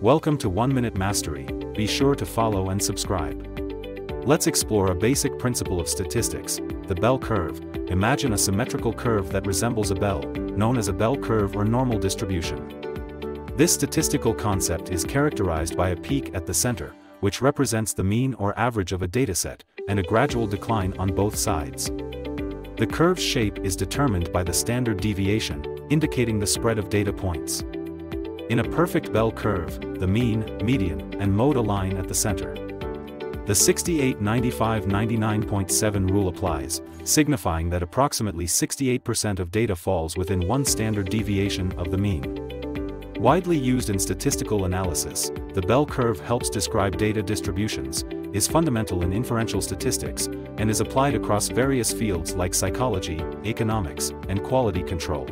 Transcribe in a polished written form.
Welcome to One Minute Mastery. Be sure to follow and subscribe. Let's explore a basic principle of statistics, the bell curve. Imagine a symmetrical curve that resembles a bell, known as a bell curve or normal distribution. This statistical concept is characterized by a peak at the center, which represents the mean or average of a dataset, and a gradual decline on both sides. The curve's shape is determined by the standard deviation, indicating the spread of data points. In a perfect bell curve, the mean, median, and mode align at the center. The 68-95-99.7 rule applies, signifying that approximately 68% of data falls within one standard deviation of the mean. Widely used in statistical analysis, the bell curve helps describe data distributions, is fundamental in inferential statistics, and is applied across various fields like psychology, economics, and quality control.